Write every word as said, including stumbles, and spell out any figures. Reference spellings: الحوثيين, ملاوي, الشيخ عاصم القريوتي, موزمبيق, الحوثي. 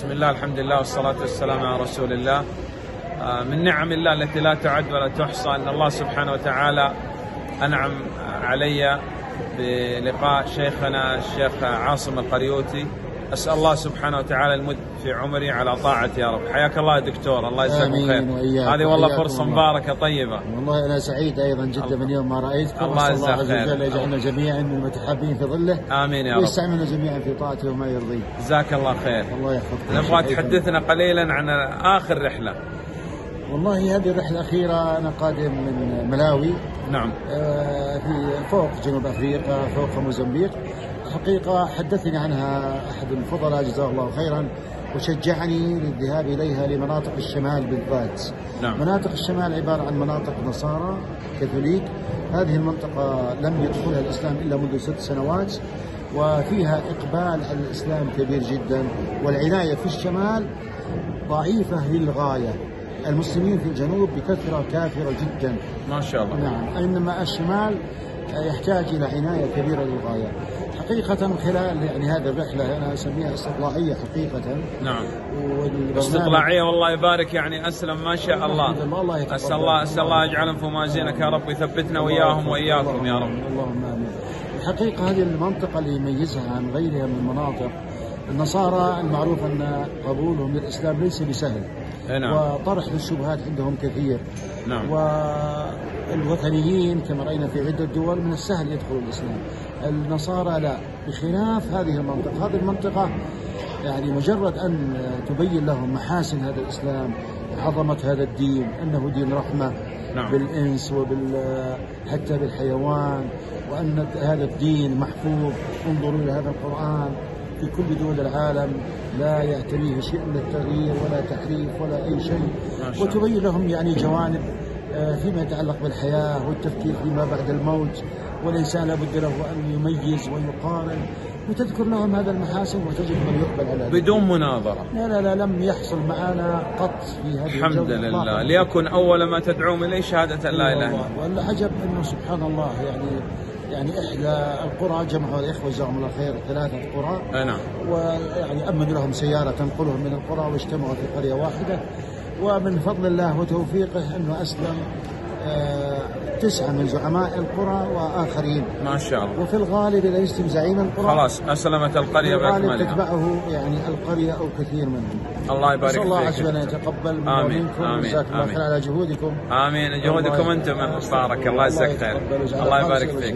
بسم الله، الحمد لله والصلاة والسلام على رسول الله. من نعم الله التي لا تعد ولا تحصى أن الله سبحانه وتعالى أنعم علي بلقاء شيخنا الشيخ عاصم القريوتي. أسأل الله سبحانه وتعالى المد في عمري على طاعته يا رب. حياك الله يا دكتور، الله يجزاك خير. هذه والله فرصة مباركة طيبة. والله أنا سعيد أيضا جدا من يوم ما رأيتكم. الله يجزاك خير. الله عز وجل يجعلنا جميعا من المتحابين في ظله. آمين يا رب. ويستعملنا جميعا في طاعته وما يرضيه. جزاك الله خير. الله يحفظك. نبغى تحدثنا قليلا عن آخر رحلة. والله هذه الرحلة الأخيرة، أنا قادم من ملاوي. نعم. في فوق جنوب أفريقيا، فوق موزمبيق. حقيقة حدثني عنها أحد الفضلاء جزاه الله خيرا وشجعني للذهاب إليها، لمناطق الشمال بالذات. نعم. مناطق الشمال عبارة عن مناطق نصارى كاثوليك. هذه المنطقة لم يدخلها الإسلام إلا منذ ست سنوات، وفيها إقبال على الإسلام كبير جدا، والعناية في الشمال ضعيفة للغاية. المسلمين في الجنوب بكثرة كافرة جدا ما شاء الله. نعم. إنما الشمال يحتاج إلى عناية كبيرة للغاية. حقيقة خلال يعني هذه الرحلة، أنا أسميها استطلاعية حقيقة. نعم. استطلاعية والله يبارك، يعني أسلم ما شاء الله. الله أسأل الله أسأل الله يجعلهم في موازينك يا رب، ويثبتنا وإياهم وإياكم يا رب. اللهم آمين. الحقيقة هذه المنطقة اللي يميزها عن غيرها من المناطق، النصارى المعروف أن قبولهم للإسلام ليس بسهل. نعم. وطرح الشبهات عندهم كثير. نعم. والوثنيين كما رأينا في عدة دول من السهل يدخلوا الإسلام. النصارى لا، بخلاف هذه المنطقة. هذه المنطقة يعني مجرد أن تبين لهم محاسن هذا الإسلام، عظمة هذا الدين، أنه دين رحمة. نعم. بالإنس وبال حتى بالحيوان، وأن هذا الدين محفوظ. انظروا إلى هذا القرآن، في كل دول العالم لا يعتريه شيء من التغيير ولا تحريف ولا أي شيء. وتبين لهم يعني جوانب فيما يتعلق بالحياة والتفكير فيما بعد الموت، والإنسان لابد له أن يميز ويقارن، وتذكر لهم هذا المحاسن، وتجد من يقبل على بدون مناظرة. لا لا لا، لم يحصل معنا قط في هذه الحمد لله طاقة. ليكن أول ما تدعوهم إليه شهادة لا إله إلا الله. والعجب أنه سبحان الله، يعني يعني إحدى القرى جمعوا الإخوة جزاهم الله خير ثلاثة قرى. نعم. ويعني أمن لهم سيارة تنقلهم من القرى، واجتمعوا في قرية واحدة. ومن فضل الله وتوفيقه أنه أسلم تسعة من زعماء القرى وآخرين ما شاء الله. وفي الغالب إذا يسلم زعيم القرى خلاص أسلمت القرية بأكملها، تتبعه يعني القرية أو كثير منهم. الله يبارك فيك. الله عز وجل يتقبل منكم وجزاكم الله خير على جهودكم. آمين. جهودكم أنتم من مصارك. الله يجزاك خير. الله يبارك فيك.